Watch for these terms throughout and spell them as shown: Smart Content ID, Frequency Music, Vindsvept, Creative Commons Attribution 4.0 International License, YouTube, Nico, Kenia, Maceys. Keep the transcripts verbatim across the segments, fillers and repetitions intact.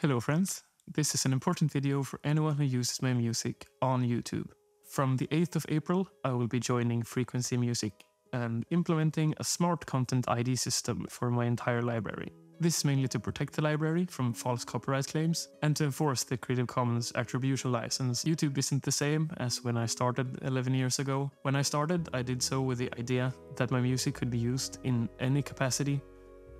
Hello friends, this is an important video for anyone who uses my music on YouTube. From the eighth of April, I will be joining Frequency Music and implementing a Smart Content I D system for my entire library. This is mainly to protect the library from false copyright claims and to enforce the Creative Commons Attribution License. YouTube isn't the same as when I started eleven years ago. When I started, I did so with the idea that my music could be used in any capacity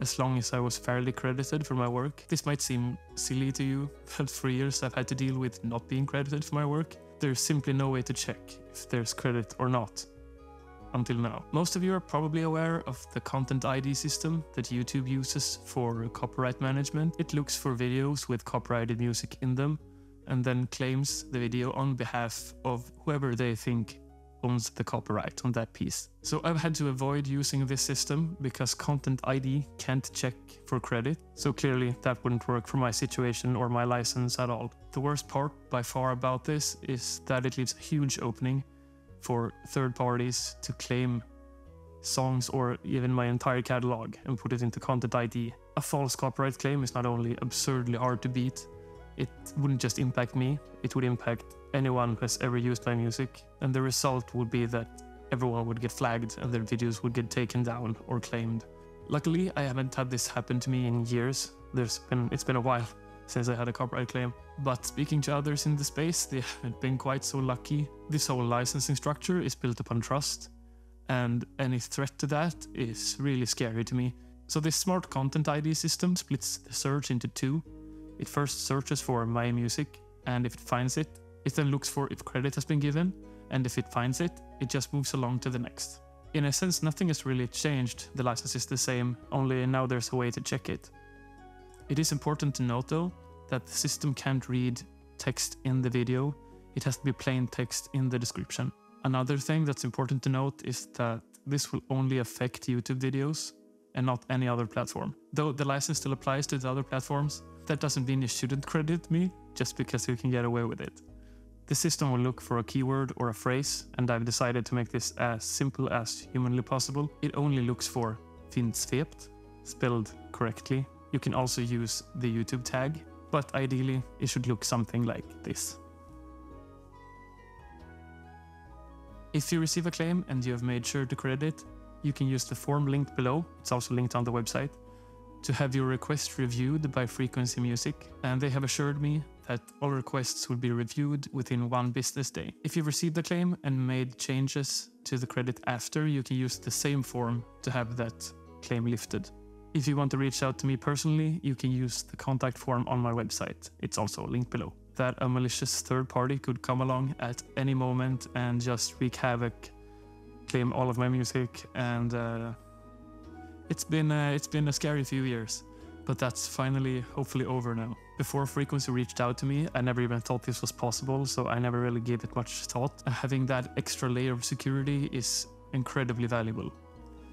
as long as I was fairly credited for my work. This might seem silly to you, but for years I've had to deal with not being credited for my work. There's simply no way to check if there's credit or not, until now. Most of you are probably aware of the Content I D system that YouTube uses for copyright management. It looks for videos with copyrighted music in them and then claims the video on behalf of whoever they think owns the copyright on that piece. So I've had to avoid using this system because Content I D can't check for credit. So clearly that wouldn't work for my situation or my license at all. The worst part by far about this is that it leaves a huge opening for third parties to claim songs or even my entire catalog and put it into Content I D. A false copyright claim is not only absurdly hard to beat, it wouldn't just impact me, it would impact anyone who has ever used my music. And the result would be that everyone would get flagged and their videos would get taken down or claimed. Luckily, I haven't had this happen to me in years. There's been, it's been a while since I had a copyright claim. But speaking to others in the space, they haven't been quite so lucky. This whole licensing structure is built upon trust, and any threat to that is really scary to me. So this Smart Content I D system splits the search into two. It first searches for my music, and if it finds it, it then looks for if credit has been given, and if it finds it, it just moves along to the next. In a sense, nothing has really changed. The license is the same, only now there's a way to check it. It is important to note though, that the system can't read text in the video. It has to be plain text in the description. Another thing that's important to note is that this will only affect YouTube videos and not any other platform. Though the license still applies to the other platforms, that doesn't mean you shouldn't credit me just because you can get away with it. The system will look for a keyword or a phrase, and I've decided to make this as simple as humanly possible. It only looks for Vindsvept, spelled correctly. You can also use the YouTube tag, but ideally it should look something like this. If you receive a claim and you have made sure to credit, you can use the form linked below, it's also linked on the website, to have your request reviewed by Frequency Music, and they have assured me that all requests will be reviewed within one business day. If you've received the claim and made changes to the credit after, you can use the same form to have that claim lifted. If you want to reach out to me personally, you can use the contact form on my website. It's also linked below. That a malicious third party could come along at any moment and just wreak havoc, claim all of my music, and uh, it's been uh, it's been a scary few years. But that's finally, hopefully, over now. Before Frequency reached out to me, I never even thought this was possible, so I never really gave it much thought. And having that extra layer of security is incredibly valuable.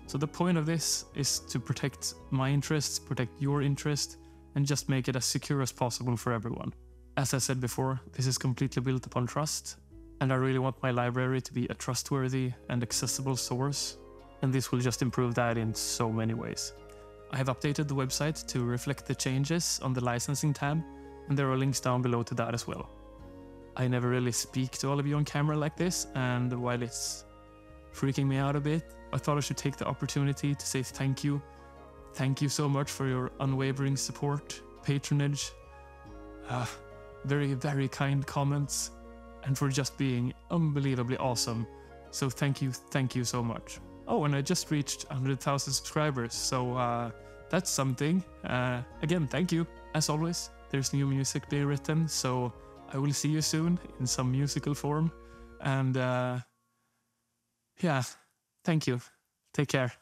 So the point of this is to protect my interests, protect your interest, and just make it as secure as possible for everyone. As I said before, this is completely built upon trust, and I really want my library to be a trustworthy and accessible source, and this will just improve that in so many ways. I have updated the website to reflect the changes on the licensing tab, and there are links down below to that as well. I never really speak to all of you on camera like this, and while it's freaking me out a bit, I thought I should take the opportunity to say thank you. Thank you so much for your unwavering support, patronage, uh, very, very kind comments, and for just being unbelievably awesome. So thank you, thank you so much. Oh, and I just reached one hundred thousand subscribers, so uh, that's something. Uh, again, thank you. As always, there's new music being written, so I will see you soon in some musical form. And uh, yeah, thank you. Take care.